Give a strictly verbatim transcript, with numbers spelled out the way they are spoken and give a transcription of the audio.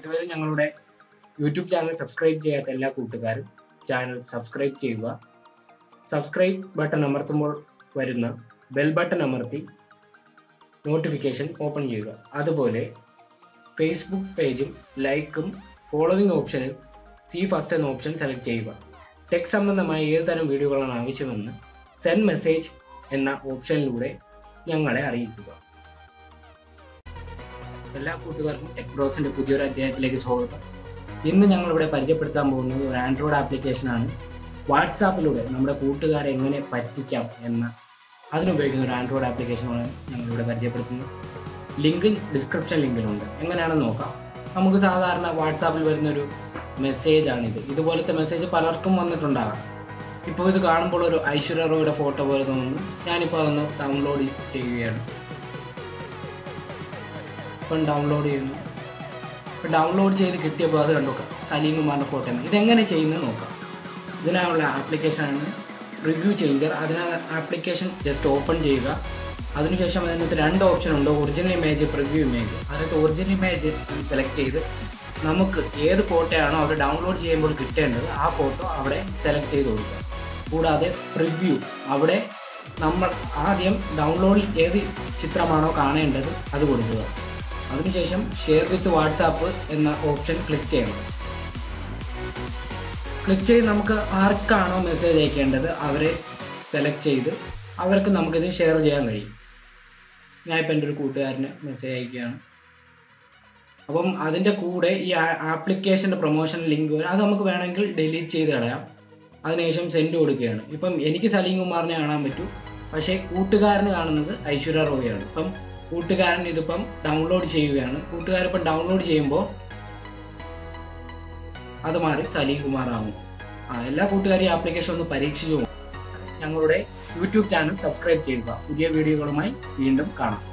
ഇതുവരെ ഞങ്ങളുടെ YouTube channel subscribe ചെയ്യാത്ത എല്ലാ കൂട്ടുകാരും ചാനൽ സബ്സ്ക്രൈബ് ചെയ്യുക. സബ്സ്ക്രൈബ് ബട്ടൺ അമർത്തുമ്പോൾ വരുന്ന ബെൽ ബട്ടൺ അമർത്തി നോട്ടിഫിക്കേഷൻ ഓപ്പൺ ചെയ്യുക. അതുപോലെ ഫേസ്ബുക്ക് പേജിൽ ലൈക്കും ഫോളോവിംഗ് ഓപ്ഷനിൽ സീ ഫസ്റ്റ് എന്ന ഓപ്ഷൻ സെലക്ട് ചെയ്യുക. ടെക് സംബന്ധമായ ഏത് തരം വീഡിയോകളാണ് ആവശ്യമെന്ന് സെൻഡ് മെസ്സേജ് എന്ന ഓപ്ഷനിലൂടെ ഞങ്ങളെ അറിയിക്കുക. എല്ലാ കൂട്ടുകാർക്കും ടെക് ബ്രോസിൻ്റെ പുതിയൊരു അധ്യായത്തിലേക്ക് സ്വാഗതം. ഇന്ന് ഞങ്ങളിവിടെ പരിചയപ്പെടുത്താൻ പോകുന്നത് ഒരു ആൻഡ്രോയിഡ് ആപ്ലിക്കേഷനാണ്. വാട്സാപ്പിലൂടെ നമ്മുടെ കൂട്ടുകാരെ എങ്ങനെ പറ്റിക്കാം എന്ന അതിനുപയോഗിക്കുന്ന ഒരു ആൻഡ്രോയിഡ് ആപ്ലിക്കേഷനാണ് ഞങ്ങളിവിടെ പരിചയപ്പെടുത്തുന്നത്. ലിങ്ക് ഡിസ്ക്രിപ്ഷൻ ലിങ്കിലുണ്ട്, എങ്ങനെയാണെന്ന് നോക്കാം. നമുക്ക് സാധാരണ വാട്സാപ്പിൽ വരുന്നൊരു മെസ്സേജാണിത്. ഇതുപോലത്തെ മെസ്സേജ് പലർക്കും വന്നിട്ടുണ്ടാകാം. ഇപ്പോൾ ഇത് കാണുമ്പോൾ ഒരു ഐശ്വര്യ റോയുടെ ഫോട്ടോ പോലെ തോന്നുന്നു. ഞാനിപ്പോൾ അതൊന്ന് ഡൗൺലോഡ് ചെയ്യുകയാണ്. ഇപ്പം ഡൗൺലോഡ് ചെയ്യുന്നു. ഇപ്പം ഡൗൺലോഡ് ചെയ്ത് കിട്ടിയപ്പോൾ അത് കണ്ടുനോക്കാം, സലീം കുമാറിൻ്റെ ഫോട്ടോ. ഇതെങ്ങനെ ചെയ്യുന്നത് നോക്കാം. ഇതിനായുള്ള ആപ്ലിക്കേഷനാണ് റിവ്യൂ ചെയ്ഞ്ചർ. അതിനാ ആപ്ലിക്കേഷൻ ജസ്റ്റ് ഓപ്പൺ ചെയ്യുക. അതിനുശേഷം അതിനകത്ത് രണ്ട് ഓപ്ഷൻ ഉണ്ട്, ഒറിജിനൽ ഇമേജ്, പ്രിവ്യൂ ഇമേജ്. അതിനകത്ത് ഒറിജിനൽ ഇമേജ് സെലക്ട് ചെയ്ത് നമുക്ക് ഏത് ഫോട്ടോയാണോ അവിടെ ഡൗൺലോഡ് ചെയ്യുമ്പോൾ കിട്ടേണ്ടത് ആ ഫോട്ടോ അവിടെ സെലക്ട് ചെയ്ത് കൊടുക്കുക. കൂടാതെ പ്രിവ്യൂ, അവിടെ നമ്മൾ ആദ്യം ഡൗൺലോഡിൽ ഏത് ചിത്രമാണോ കാണേണ്ടത് അത് കൊടുക്കുക. അതിനുശേഷം ഷെയർ വിത്ത് വാട്സാപ്പ് എന്ന ഓപ്ഷൻ ക്ലിക്ക് ചെയ്യണം. ക്ലിക്ക് ചെയ്ത് നമുക്ക് ആർക്കാണോ മെസ്സേജ് അയക്കേണ്ടത് അവരെ സെലക്ട് ചെയ്ത് അവർക്ക് നമുക്കിത് ഷെയർ ചെയ്യാൻ കഴിയും. ഞാനിപ്പോൾ എൻ്റെ ഒരു കൂട്ടുകാരന് മെസ്സേജ് അയക്കുകയാണ്. അപ്പം അതിൻ്റെ കൂടെ ഈ ആപ്ലിക്കേഷൻ്റെ പ്രൊമോഷൻ ലിങ്ക് വരും. അത് നമുക്ക് വേണമെങ്കിൽ ഡിലീറ്റ് ചെയ്ത് കളയാം. അതിനുശേഷം സെൻഡ് കൊടുക്കുകയാണ്. ഇപ്പം എനിക്ക് സലീം കുമാറിനെ കാണാൻ പറ്റൂ, പക്ഷേ കൂട്ടുകാരന് കാണുന്നത് ഐശ്വര്യ റോയാണ്. ഇപ്പം കൂട്ടുകാരൻ ഇതിപ്പം ഡൗൺലോഡ് ചെയ്യുകയാണ്. കൂട്ടുകാരിപ്പം ഡൗൺലോഡ് ചെയ്യുമ്പോൾ അത് മാറി സലീം കുമാറാകും. ആ എല്ലാ കൂട്ടുകാരും ഈ ആപ്ലിക്കേഷൻ ഒന്ന് പരീക്ഷിച്ചു. ഞങ്ങളുടെ യൂട്യൂബ് ചാനൽ സബ്സ്ക്രൈബ് ചെയ്യുക. പുതിയ വീഡിയോകളുമായി വീണ്ടും കാണാം.